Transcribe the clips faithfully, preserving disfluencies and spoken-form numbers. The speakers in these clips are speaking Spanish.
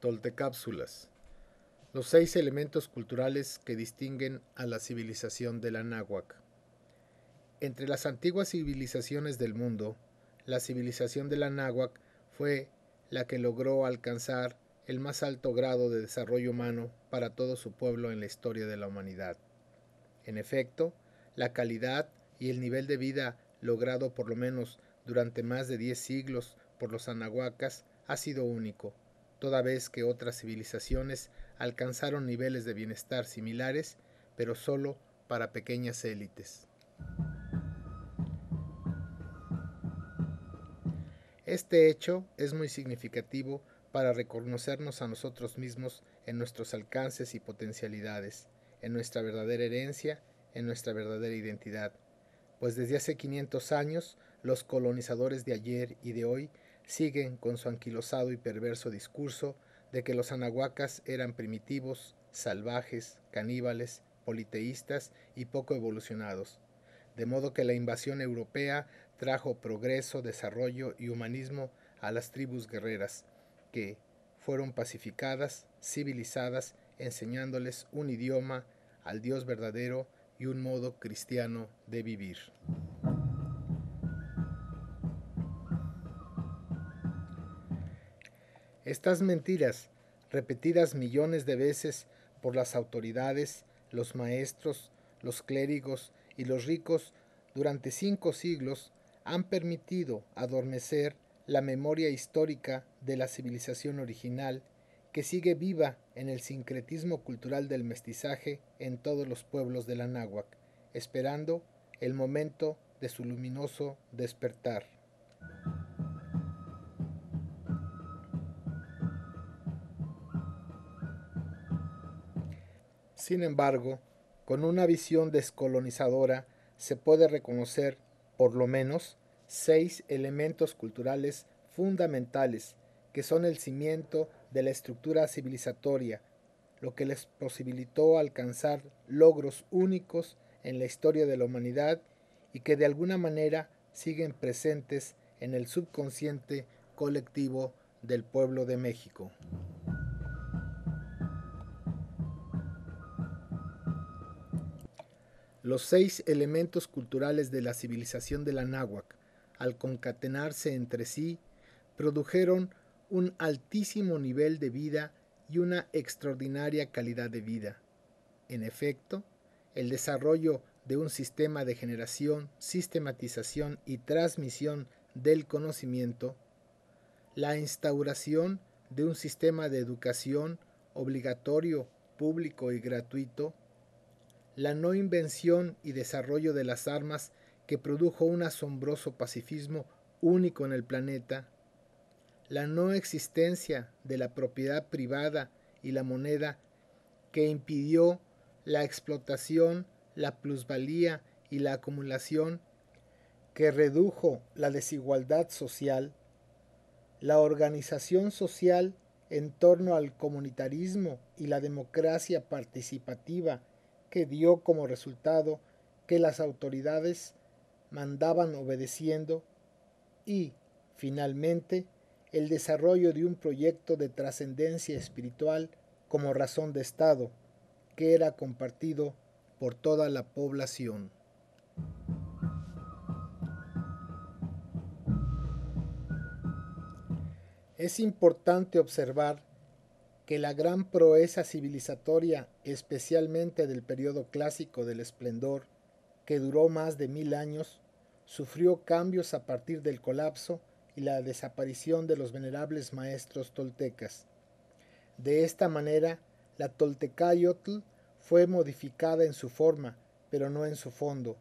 Toltecápsulas, los seis elementos culturales que distinguen a la civilización del Anáhuac. Entre las antiguas civilizaciones del mundo, la civilización del Anáhuac fue la que logró alcanzar el más alto grado de desarrollo humano para todo su pueblo en la historia de la humanidad. En efecto, la calidad y el nivel de vida logrado por lo menos durante más de diez siglos por los anahuacas ha sido único, toda vez que otras civilizaciones alcanzaron niveles de bienestar similares, pero solo para pequeñas élites. Este hecho es muy significativo para reconocernos a nosotros mismos en nuestros alcances y potencialidades, en nuestra verdadera herencia, en nuestra verdadera identidad, pues desde hace quinientos años los colonizadores de ayer y de hoy siguen con su anquilosado y perverso discurso de que los anahuacas eran primitivos, salvajes, caníbales, politeístas y poco evolucionados, de modo que la invasión europea trajo progreso, desarrollo y humanismo a las tribus guerreras, que fueron pacificadas, civilizadas, enseñándoles un idioma, al Dios verdadero y un modo cristiano de vivir. Estas mentiras, repetidas millones de veces por las autoridades, los maestros, los clérigos y los ricos durante cinco siglos, han permitido adormecer la memoria histórica de la civilización original que sigue viva en el sincretismo cultural del mestizaje en todos los pueblos del Anáhuac, esperando el momento de su luminoso despertar. Sin embargo, con una visión descolonizadora se puede reconocer, por lo menos, seis elementos culturales fundamentales que son el cimiento de la estructura civilizatoria, lo que les posibilitó alcanzar logros únicos en la historia de la humanidad y que de alguna manera siguen presentes en el subconsciente colectivo del pueblo de México. Los seis elementos culturales de la civilización del Anáhuac, al concatenarse entre sí, produjeron un altísimo nivel de vida y una extraordinaria calidad de vida. En efecto, el desarrollo de un sistema de generación, sistematización y transmisión del conocimiento, la instauración de un sistema de educación obligatorio, público y gratuito, la no invención y desarrollo de las armas que produjo un asombroso pacifismo único en el planeta, la no existencia de la propiedad privada y la moneda que impidió la explotación, la plusvalía y la acumulación, que redujo la desigualdad social, la organización social en torno al comunitarismo y la democracia participativa, que dio como resultado que las autoridades mandaban obedeciendo, y, finalmente, el desarrollo de un proyecto de trascendencia espiritual como razón de Estado, que era compartido por toda la población. Es importante observar que la gran proeza civilizatoria, especialmente del periodo clásico del esplendor, que duró más de mil años, sufrió cambios a partir del colapso y la desaparición de los venerables maestros toltecas. De esta manera, la Toltecayotl fue modificada en su forma, pero no en su fondo.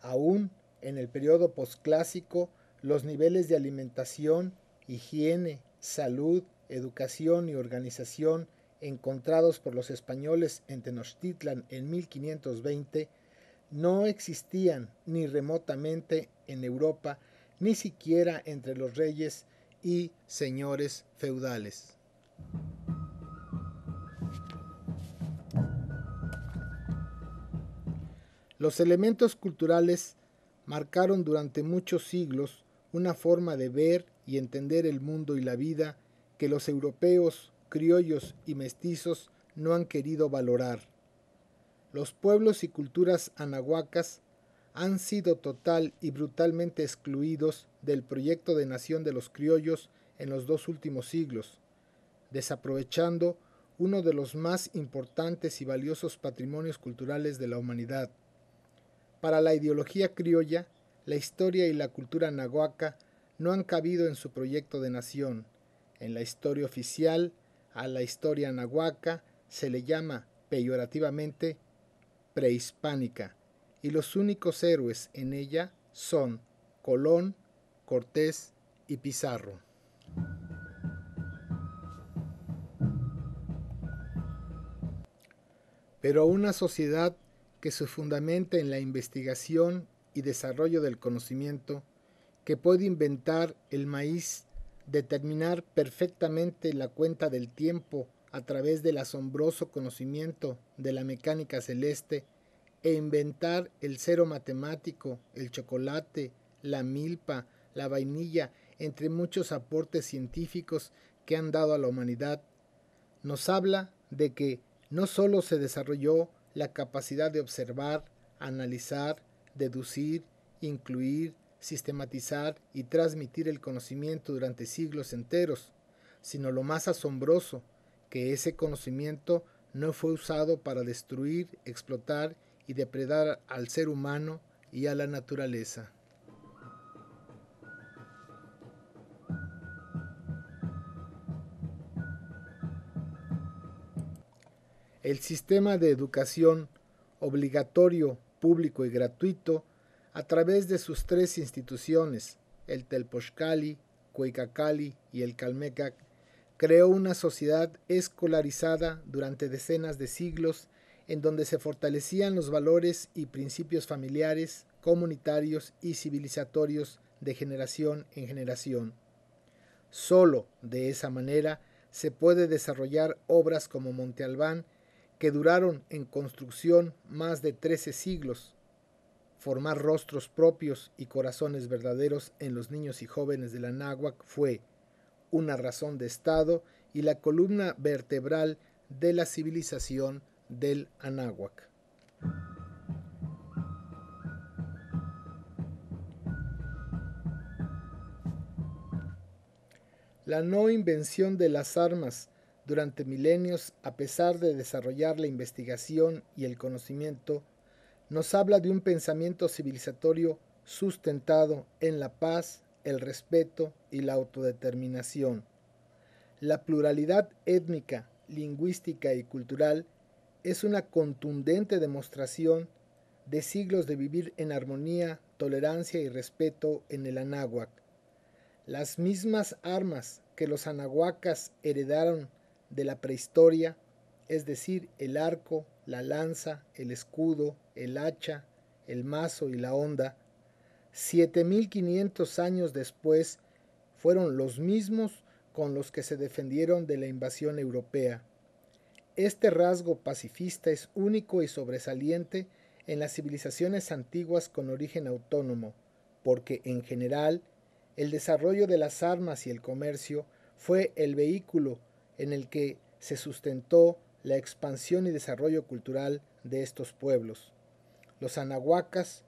Aún en el periodo posclásico, los niveles de alimentación, higiene, salud, educación y organización encontrados por los españoles en Tenochtitlán en mil quinientos veinte no existían ni remotamente en Europa, ni siquiera entre los reyes y señores feudales. Los elementos culturales marcaron durante muchos siglos una forma de ver y entender el mundo y la vida que los europeos criollos y mestizos no han querido valorar. Los pueblos y culturas anahuacas han sido total y brutalmente excluidos del proyecto de nación de los criollos en los dos últimos siglos, desaprovechando uno de los más importantes y valiosos patrimonios culturales de la humanidad. Para la ideología criolla, la historia y la cultura anahuaca no han cabido en su proyecto de nación. En la historia oficial, a la historia anahuaca se le llama peyorativamente prehispánica, y los únicos héroes en ella son Colón, Cortés y Pizarro. Pero una sociedad que se fundamente en la investigación y desarrollo del conocimiento, que puede inventar el maíz, determinar perfectamente la cuenta del tiempo a través del asombroso conocimiento de la mecánica celeste, e inventar el cero matemático, el chocolate, la milpa, la vainilla, entre muchos aportes científicos que han dado a la humanidad, nos habla de que no solo se desarrolló la capacidad de observar, analizar, deducir, incluir, sistematizar y transmitir el conocimiento durante siglos enteros, sino lo más asombroso, que ese conocimiento no fue usado para destruir, explotar y depredar al ser humano y a la naturaleza. El sistema de educación obligatorio, público y gratuito, a través de sus tres instituciones, el Telpochcalli, Cuicacalli y el Calmecac, creó una sociedad escolarizada durante decenas de siglos en donde se fortalecían los valores y principios familiares, comunitarios y civilizatorios de generación en generación. Solo de esa manera se puede desarrollar obras como Monte Albán, que duraron en construcción más de trece siglos, formar rostros propios y corazones verdaderos en los niños y jóvenes del Anáhuac fue una razón de Estado y la columna vertebral de la civilización del Anáhuac. La no invención de las armas durante milenios, a pesar de desarrollar la investigación y el conocimiento, nos habla de un pensamiento civilizatorio sustentado en la paz, el respeto y la autodeterminación. La pluralidad étnica, lingüística y cultural es una contundente demostración de siglos de vivir en armonía, tolerancia y respeto en el Anáhuac. Las mismas armas que los anahuacas heredaron de la prehistoria, es decir, el arco, la lanza, el escudo, el hacha, el mazo y la honda, siete mil quinientos años después fueron los mismos con los que se defendieron de la invasión europea. Este rasgo pacifista es único y sobresaliente en las civilizaciones antiguas con origen autónomo, porque en general el desarrollo de las armas y el comercio fue el vehículo en el que se sustentó la expansión y desarrollo cultural de estos pueblos. Los anahuacas,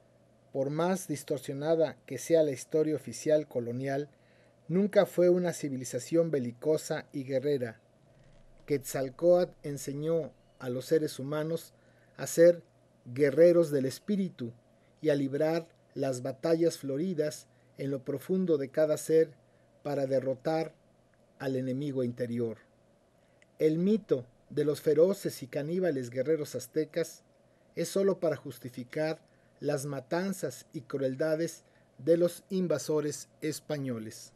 por más distorsionada que sea la historia oficial colonial, nunca fue una civilización belicosa y guerrera. Quetzalcóatl enseñó a los seres humanos a ser guerreros del espíritu y a librar las batallas floridas en lo profundo de cada ser para derrotar al enemigo interior. El mito de los feroces y caníbales guerreros aztecas es sólo para justificar las matanzas y crueldades de los invasores españoles.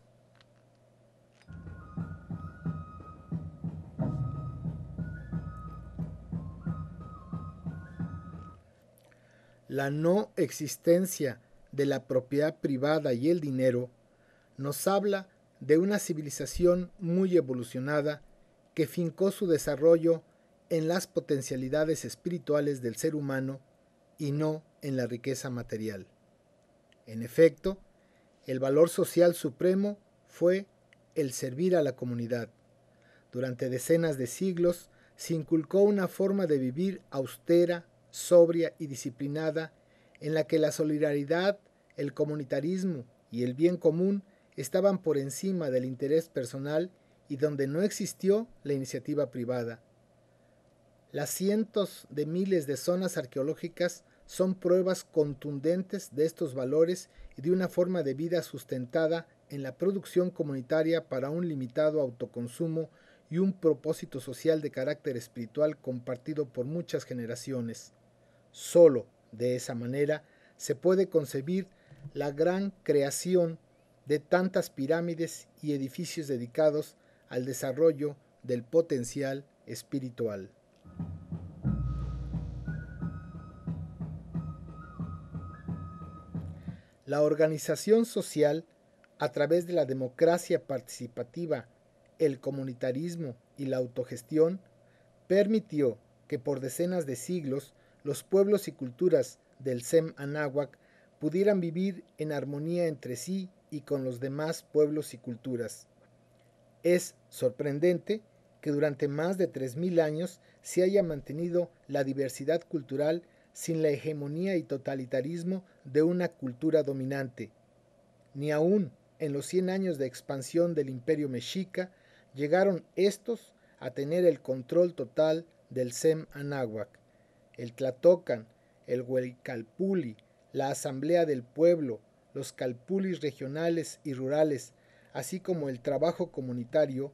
La no existencia de la propiedad privada y el dinero nos habla de una civilización muy evolucionada que fincó su desarrollo en las potencialidades espirituales del ser humano y no en la riqueza material. En efecto, el valor social supremo fue el servir a la comunidad. Durante decenas de siglos se inculcó una forma de vivir austera, sobria y disciplinada, en la que la solidaridad, el comunitarismo y el bien común estaban por encima del interés personal y donde no existió la iniciativa privada. Las cientos de miles de zonas arqueológicas son pruebas contundentes de estos valores y de una forma de vida sustentada en la producción comunitaria para un limitado autoconsumo y un propósito social de carácter espiritual compartido por muchas generaciones. Solo de esa manera se puede concebir la gran creación de tantas pirámides y edificios dedicados al desarrollo del potencial espiritual. La organización social, a través de la democracia participativa, el comunitarismo y la autogestión, permitió que por decenas de siglos los pueblos y culturas del SEM Anáhuac pudieran vivir en armonía entre sí y con los demás pueblos y culturas. Es sorprendente que durante más de tres mil años se haya mantenido la diversidad cultural sin la hegemonía y totalitarismo de una cultura dominante. Ni aún en los cien años de expansión del Imperio Mexica llegaron estos a tener el control total del SEM Anáhuac. El Tlatocan, el Huelcalpuli, la Asamblea del Pueblo, los Calpulis regionales y rurales, así como el trabajo comunitario,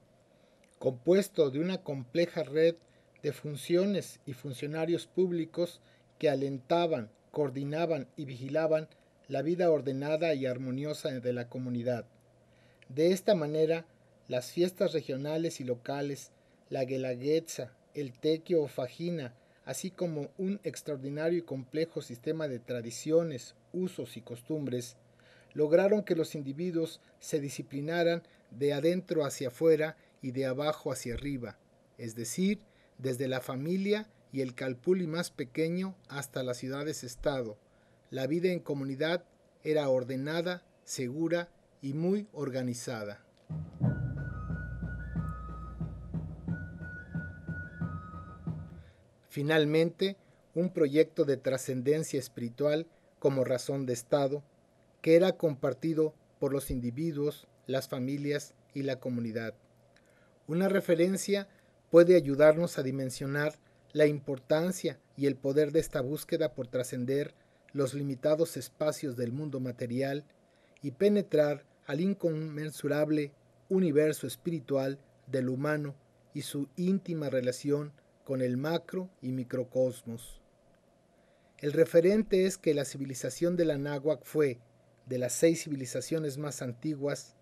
compuesto de una compleja red de funciones y funcionarios públicos que alentaban, coordinaban y vigilaban la vida ordenada y armoniosa de la comunidad. De esta manera, las fiestas regionales y locales, la guelaguetza, el tequio o fajina, así como un extraordinario y complejo sistema de tradiciones, usos y costumbres, lograron que los individuos se disciplinaran de adentro hacia afuera y de abajo hacia arriba, es decir, desde la familia y el calpuli más pequeño hasta las ciudades-estado. La vida en comunidad era ordenada, segura y muy organizada. Finalmente, un proyecto de trascendencia espiritual como razón de Estado, que era compartido por los individuos, las familias y la comunidad. Una referencia puede ayudarnos a dimensionar la importancia y el poder de esta búsqueda por trascender los limitados espacios del mundo material y penetrar al inconmensurable universo espiritual del humano y su íntima relación con el macro y microcosmos. El referente es que la civilización del Anáhuac fue, de las seis civilizaciones más antiguas,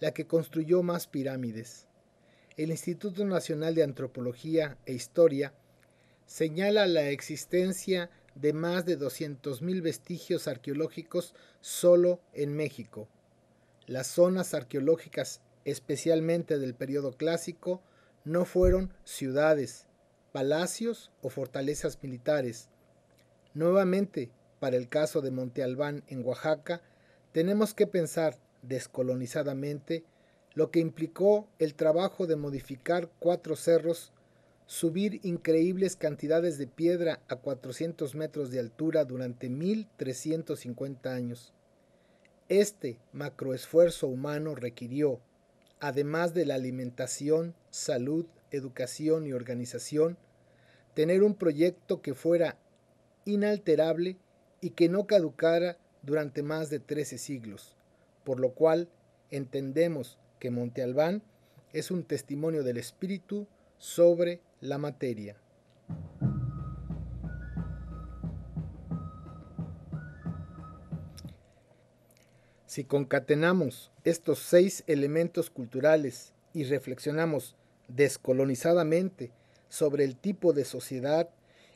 la que construyó más pirámides. El Instituto Nacional de Antropología e Historia señala la existencia de más de doscientos mil vestigios arqueológicos solo en México. Las zonas arqueológicas, especialmente del periodo clásico, no fueron ciudades, palacios o fortalezas militares. Nuevamente, para el caso de Monte Albán en Oaxaca, tenemos que pensar descolonizadamente lo que implicó el trabajo de modificar cuatro cerros, subir increíbles cantidades de piedra a cuatrocientos metros de altura durante mil trescientos cincuenta años. Este macroesfuerzo humano requirió, además de la alimentación, salud, educación y organización, tener un proyecto que fuera inalterable y que no caducara durante más de trece siglos, por lo cual entendemos que Monte Albán es un testimonio del espíritu sobre la materia. Si concatenamos estos seis elementos culturales y reflexionamos descolonizadamente sobre el tipo de sociedad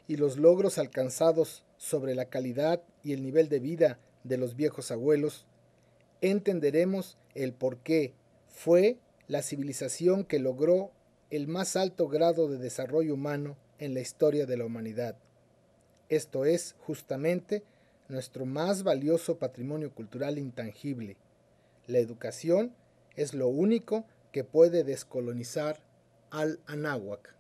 y los logros alcanzados sobre la calidad y el nivel de vida de los viejos abuelos, entenderemos el por qué fue la civilización que logró el más alto grado de desarrollo humano en la historia de la humanidad. Esto es justamente nuestro más valioso patrimonio cultural intangible. La educación es lo único que puede descolonizar al Anáhuac.